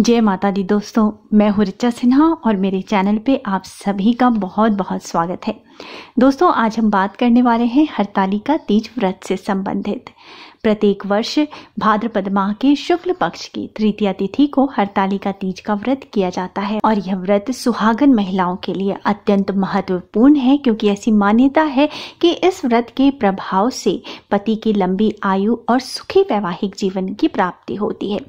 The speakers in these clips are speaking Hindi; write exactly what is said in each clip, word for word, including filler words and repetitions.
जय माता दी दोस्तों, मैं हूँ रिचा सिन्हा और मेरे चैनल पे आप सभी का बहुत बहुत स्वागत है। दोस्तों, आज हम बात करने वाले हैं हरतालिका तीज व्रत से संबंधित। प्रत्येक वर्ष भाद्रपद माह के शुक्ल पक्ष की तृतीया तिथि को हरतालिका तीज का व्रत किया जाता है और यह व्रत सुहागन महिलाओं के लिए अत्यंत महत्वपूर्ण है, क्योंकि ऐसी मान्यता है कि इस व्रत के प्रभाव से पति की लंबी आयु और सुखी वैवाहिक जीवन की प्राप्ति होती है।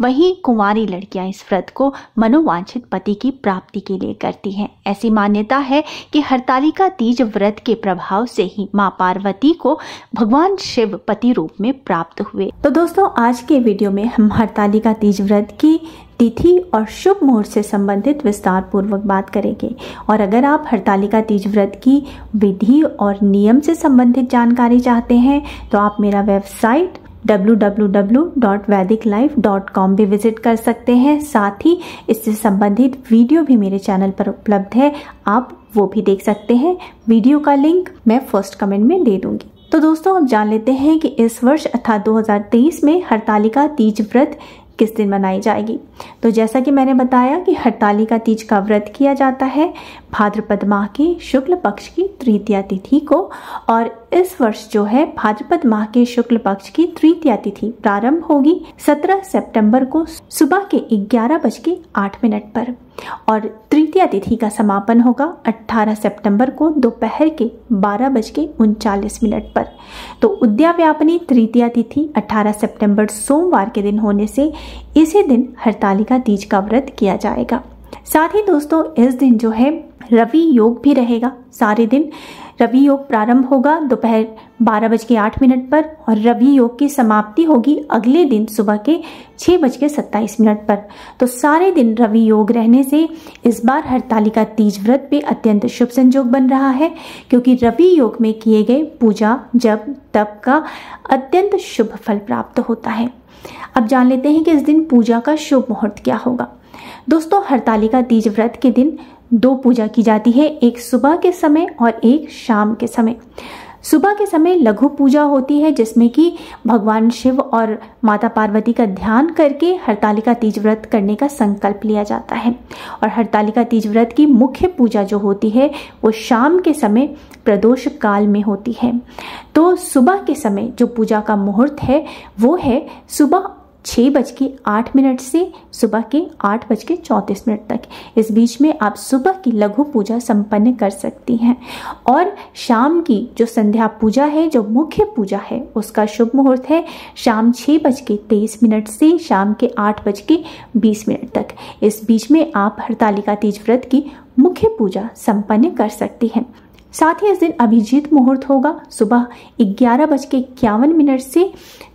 वहीं कुंवारी लड़कियां इस व्रत को मनोवांछित पति की प्राप्ति के लिए करती हैं। ऐसी मान्यता है कि हरतालिका तीज व्रत के प्रभाव से ही माँ पार्वती को भगवान शिव पति रूप में प्राप्त हुए। तो दोस्तों, आज के वीडियो में हम हरतालिका तीज व्रत की तिथि और शुभ मुहूर्त से संबंधित विस्तार पूर्वक बात करेंगे। और अगर आप हरतालिका तीज व्रत की विधि और नियम से संबंधित जानकारी चाहते हैं तो आप मेरा website W W W dot Vedic life dot com भी विजिट कर सकते हैं। साथ ही इससे संबंधित वीडियो भी मेरे चैनल पर उपलब्ध है, आप वो भी देख सकते हैं। वीडियो का लिंक मैं फर्स्ट कमेंट में दे दूंगी। तो दोस्तों, अब जान लेते हैं कि इस वर्ष अर्थात दो हज़ार तेईस में हरतालिका तीज व्रत किस दिन मनाई जाएगी। तो जैसा कि मैंने बताया कि हरतालिका तीज का व्रत किया जाता है भाद्रपद माह के शुक्ल पक्ष की तृतीया तिथि को, और इस वर्ष जो है भाद्रपद माह के शुक्ल पक्ष की तृतीया तिथि प्रारंभ होगी सत्रह सितंबर को सुबह के ग्यारह बज के आठ मिनट पर, और तृतीया तिथि का समापन होगा अठारह सितंबर को दोपहर के बारह बज के उनचालीस मिनट पर। तो उद्याव्यापनी तृतीया तिथि अठारह सितंबर सोमवार के दिन होने से इसी दिन हरतालिका तीज का व्रत किया जाएगा। साथ ही दोस्तों, इस दिन जो है रवि योग भी रहेगा। सारे दिन रवि योग प्रारंभ होगा दोपहर बारह बज के आठ मिनट पर और रवि योग की समाप्ति होगी अगले दिन सुबह के छः बज के सत्ताईस मिनट पर। तो सारे दिन रवि योग रहने से इस बार हरतालिका तीज व्रत पे अत्यंत शुभ संयोग बन रहा है, क्योंकि रवि योग में किए गए पूजा जप तप का अत्यंत शुभ फल प्राप्त होता है। अब जान लेते हैं कि इस दिन पूजा का शुभ मुहूर्त क्या होगा। दोस्तों, हरतालिका तीज व्रत के दिन दो पूजा की जाती है, एक सुबह के समय और एक शाम के समय। सुबह के समय लघु पूजा होती है, जिसमें कि भगवान शिव और माता पार्वती का ध्यान करके हरतालिका तीज व्रत करने का संकल्प लिया जाता है। और हरतालिका तीज व्रत की मुख्य पूजा जो होती है वो शाम के समय प्रदोष काल में होती है। तो सुबह के समय जो पूजा का मुहूर्त है वो है सुबह छः बज के आठ मिनट से सुबह के आठ बज के चौंतीस मिनट तक। इस बीच में आप सुबह की लघु पूजा संपन्न कर सकती हैं। और शाम की जो संध्या पूजा है, जो मुख्य पूजा है, उसका शुभ मुहूर्त है शाम छः बज के तेईस मिनट से शाम के आठ बज के बीस मिनट तक। इस बीच में आप हरतालिका तीज व्रत की मुख्य पूजा संपन्न कर सकती हैं। साथ ही इस दिन अभिजीत मुहूर्त होगा सुबह ग्यारह बज के इक्यावन मिनट से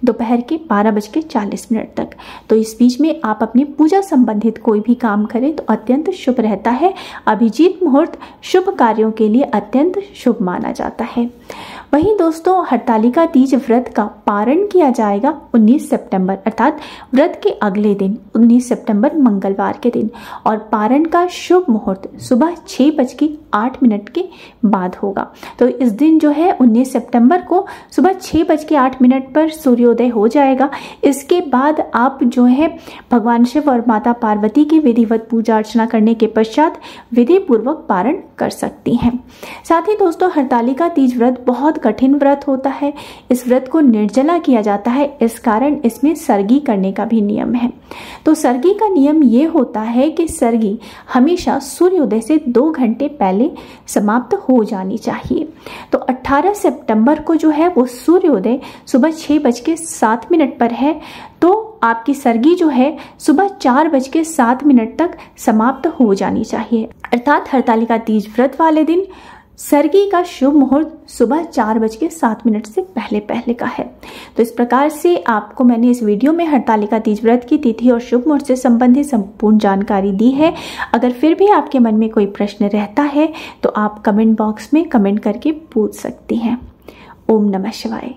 दोपहर के बारह बज के चालीस मिनट तक। तो इस बीच में आप अपनी पूजा संबंधित कोई भी काम करें तो अत्यंत शुभ रहता है। अभिजीत मुहूर्त शुभ कार्यों के लिए अत्यंत शुभ माना जाता है। वहीं दोस्तों, हरतालिका तीज व्रत का पारण किया जाएगा उन्नीस सितंबर, अर्थात व्रत के अगले दिन उन्नीस सितंबर मंगलवार के दिन, और पारण का शुभ मुहूर्त सुबह छः बज के आठ मिनट के बाद होगा। तो इस दिन जो है उन्नीस सितंबर को सुबह छः बज के आठ मिनट पर सूर्योदय हो जाएगा। इसके बाद आप जो है भगवान शिव और माता पार्वती की विधिवत पूजा अर्चना करने के पश्चात विधि पूर्वक पारण कर सकती हैं। साथ ही दोस्तों, हरतालिका तीज व्रत बहुत कठिन व्रत होता है। इस व्रत को निर्जला किया जाता है, इस कारण इसमें सर्गी करने का भी नियम है। तो सर्गी का नियम ये होता है कि सर्गी हमेशा सूर्योदय से दो घंटे पहले समाप्त हो जानी चाहिए। तो अठारह सितंबर को जो है वो सूर्योदय सुबह छः बज के सात मिनट पर है, तो आपकी सर्गी जो है सुबह चार बज के सात मिनट तक समाप्त हो जानी चाहिए। अर्थात हरतालिका तीज व्रत वाले दिन सर्गी का शुभ मुहूर्त सुबह चार बज के सात मिनट से पहले पहले का है। तो इस प्रकार से आपको मैंने इस वीडियो में हरतालिका तीज व्रत की तिथि और शुभ मुहूर्त से संबंधित संपूर्ण जानकारी दी है। अगर फिर भी आपके मन में कोई प्रश्न रहता है तो आप कमेंट बॉक्स में कमेंट करके पूछ सकती हैं। ओम नमः शिवाय।